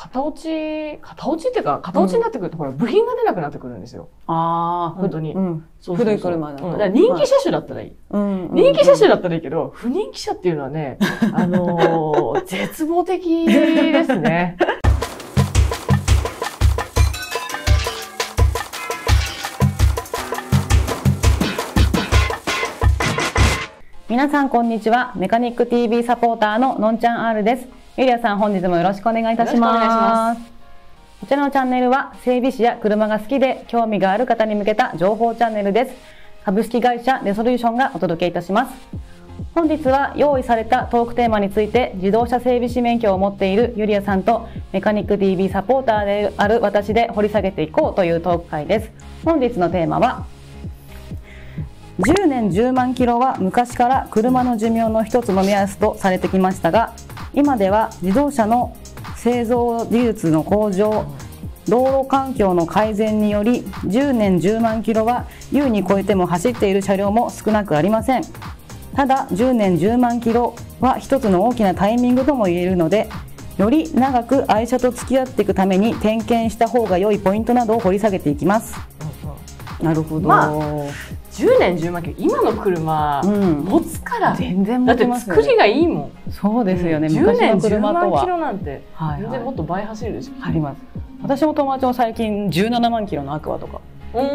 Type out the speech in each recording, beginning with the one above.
型落ちっていうか、型落ちになってくると、ほら、部品が出なくなってくるんですよ。ああ、本当に。古い車だから。人気車種だったらいい。人気車種だったらいいけど、不人気車っていうのはね、絶望的ですね。皆さん、こんにちは。メカニック TV サポーターののんちゃん R です。ゆりあさん、本日もよろしくお願いいたします。こちらのチャンネルは整備士や車が好きで興味がある方に向けた情報チャンネルです。株式会社レソリューションがお届けいたします。本日は用意されたトークテーマについて自動車整備士免許を持っているゆりあさんとメカニック TV サポーターである私で掘り下げていこうというトーク会です。本日のテーマは10年10万キロは昔から車の寿命の一つの目安とされてきましたが、今では自動車の製造技術の向上、道路環境の改善により10年10万キロは優に超えても走っている車両も少なくありません。ただ10年10万キロは一つの大きなタイミングとも言えるので、より長く愛車と付き合っていくために点検した方が良いポイントなどを掘り下げていきます。なるほど、まあ、10年10万キロ今の車、持つから全然持てます、ね、だって作りがいいもん。そうですよね、昔の車とは10年10万キロなんて全然もっと倍走るでしょ。あります。私も友達も最近17万キロのアクアとか買っ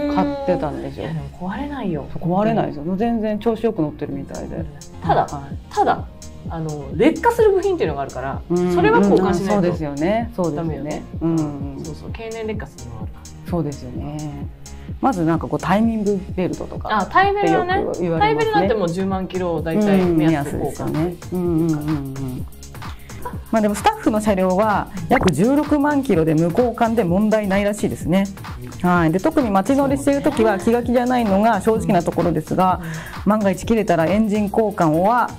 てたんですよ。いやでも壊れないよ。壊れないですよ、全然調子よく乗ってるみたいで。ただ、ただ劣化する部品っていうのがあるから、それは交換しないと。そうですよね、そうですよね。そうそう、経年劣化するのがあるから。そうですよね。まずなんかこうタイミングベルトとか、タイベルはね、タイベルなんてもう10万キロだいたい目安ですよね。まあでもスタッフの車両は約16万キロで無交換で問題ないらしいですね。はい。で特に街乗りしているときは気が気じゃないのが正直なところですが、万が一切れたらエンジン交換は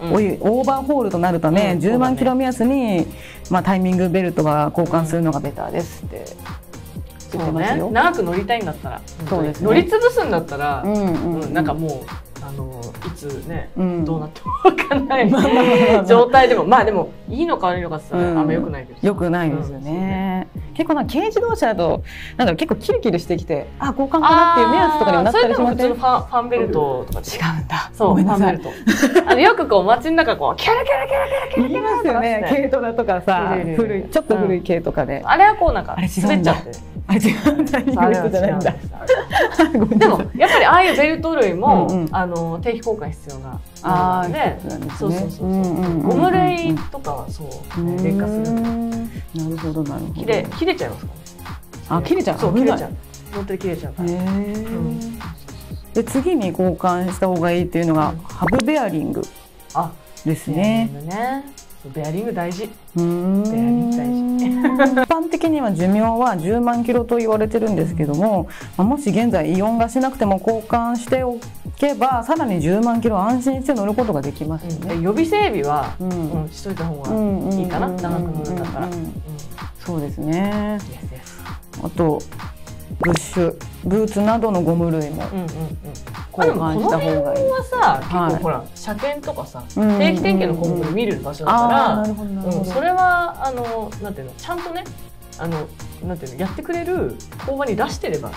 オーバーホールとなるため、10万キロ目安にまあタイミングベルトは交換するのがベターですって。そうね、長く乗りたいんだったら、そうですね、乗り潰すんだったら、なんかもういつね、どうなっても分かんない状態でも、まあでもいいのか悪いのかってあんま良くないです。良くないですよね。結構な軽自動車だとなんだろう、結構キルキルしてきて、あ交換かなっていう目安とかにもなったりしますね。それでも普通のファンベルトとか違うんだ。そう、ファンベルト。よくこう街の中こうキャラキャラキャラキャラキャラとかね、軽トラとかさ、古いちょっと古い軽とかで、あれはこうなんか滑っちゃって。違うタイミングじゃないんだ。でもやっぱりああいうベルト類も定期交換必要があるので、そうそうそう、ゴム類とかはそう劣化する。なるほどなるほど。切れちゃいますかね。あ切れちゃう。そう切れちゃう。本当に切れちゃうから。で次に交換した方がいいっていうのがハブベアリングですね。ベアリング大事。一般的には寿命は10万キロと言われてるんですけども、もし現在異音がしなくても交換しておけばさらに10万キロ安心して乗ることができますよね。予備整備はしといた方がいいかな、長く乗るんだったら。そうですね。あとブッシュブーツなどのゴム類も交換した方がいい。この辺はさ、結構ほら車検とかさ、定期点検の項目で見る場所だから、それはなんていうの、ちゃんとね、なんていうの、やってくれる工場に出してれば、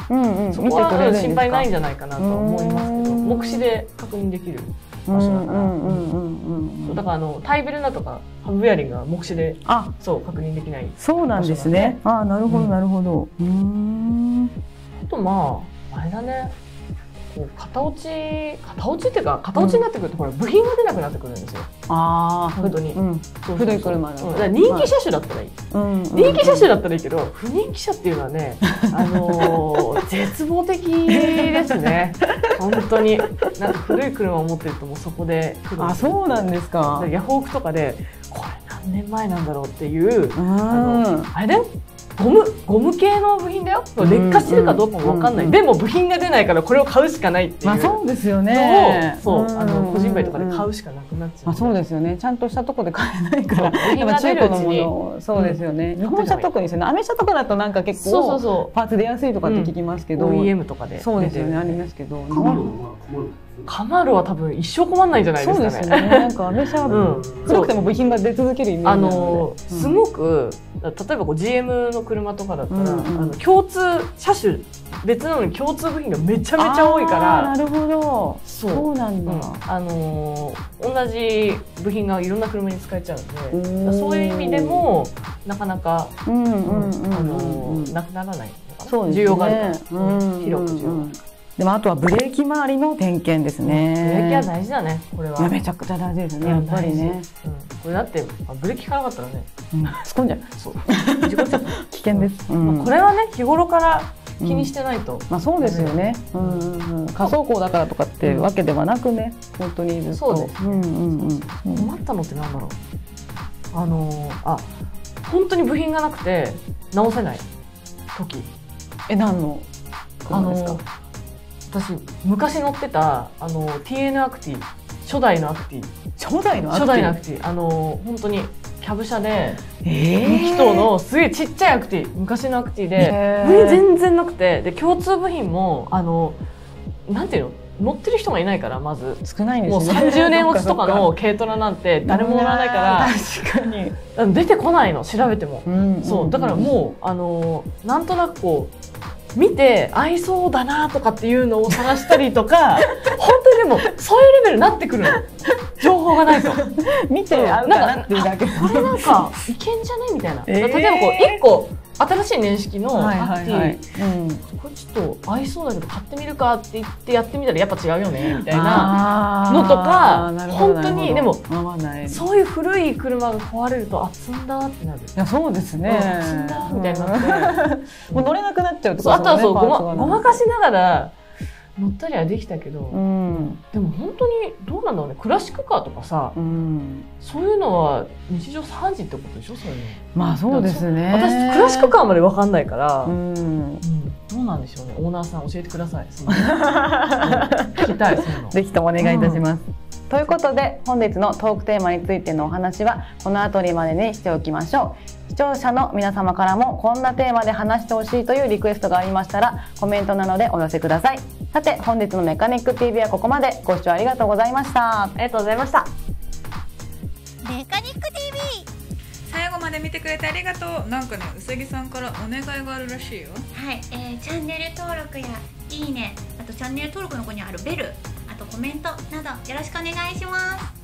そこは心配ないんじゃないかなとは思いますけど、目視で確認できる場所だから。だからタイベルナとかハブベアリングは目視でそう確認できない。そうなんですね。あ、なるほどなるほど。あとまああれだね、こう型落ちっていうか、型落ちになってくるとほら部品が出なくなってくるんですよ。ああ本当に古い車だから人気車種だったらいい。人気車種だったらいいけど、不人気車っていうのはね、絶望的ですね。本当になんか古い車を持ってるともうそこで来る。あそうなんですか。ヤフオクとかでこれ何年前なんだろうっていうあれだよ。ゴム系の部品だよ。劣化してるかどうかも分かんない。でも部品が出ないからこれを買うしかないっていう。まあそうですよね。そう個人売とかで買うしかなくなっちゃう。そうですよね。ちゃんとしたとこで買えないから中古のもの。そうですよね。日本車特にですよね。アメ車とかだとなんか結構パーツ出やすいとかって聞きますけど、 OEM とかでそうですよね、ありますけど。カマールは多分一生困んないんじゃないですかね。そうですね。なんかシャープ古くても部品が出続けるイメージなので、すごく例えばGM の車とかだったら共通車種別なのに共通部品がめちゃめちゃ多いから。なるほど、そうなんだ。同じ部品がいろんな車に使えちゃうので、そういう意味でもなかなかなくならない需要があるから、広く需要があるから。でもあとはブレーキ周りの点検ですね。ブレーキは大事だね。これはめちゃくちゃ大事ですね、やっぱりね。これだってブレーキ効かなかったらね、突っ込んじゃう。そう、危険です。これはね、日頃から気にしてないと。まあそうですよね。仮走行だからとかってわけではなくね、本当にずっと。そうですね。困ったのってなんだろう、本当に部品がなくて直せない時。何の車ですか？私昔乗ってたTN アクティ、初代のアクティ。初代のアクティ。初代のアクティ、本当にキャブ車で無気筒のすげえちっちゃいアクティ、昔のアクティで部品全然なくて、で共通部品もなんていうの、乗ってる人がいないから、まず少ないんですね。もう30年落ちとかの軽トラなんて誰も乗らないから。確かに出てこないの、調べても。そうだからもうなんとなくこう見て合いそうだなとかっていうのを探したりとか本当にでもそういうレベルになってくるの、情報がないと。見て合うかなっていうだけ。これなんかいけんじゃねみたいな。例えばこう1個新しい年式のアクティ、これちょっと合いそうだけど買ってみるかって言ってやってみたらやっぱ違うよねみたいなのとか。本当にでもそういう古い車が壊れると、あ、積んだってなる。いやそうですね、積んだみたいになって、もう乗れなくなっちゃうとか。あとはそう、ごまかしながら乗ったりはできたけど、でも本当にどうなんだろうね。クラシックカーとかさ、そういうのは日常茶飯事ってことでしょ、そういうの。まあそうですね。私クラシックカーまで分かんないから、どうなんでしょうね。オーナーさん教えてください。聞きたい。ぜひともお願いいたします。ということで本日のトークテーマについてのお話はこの辺りまでにしておきましょう。視聴者の皆様からもこんなテーマで話してほしいというリクエストがありましたらコメントなどでお寄せください。さて本日のメカニック TV はここまで。ご視聴ありがとうございました。ありがとうございました。メカニック TV 最後まで見てくれてありがとう。なんかね、うさぎさんからお願いがあるらしいよ。はい、チャンネル登録やいいね、あとチャンネル登録の子にあるベル、あとコメントなどよろしくお願いします。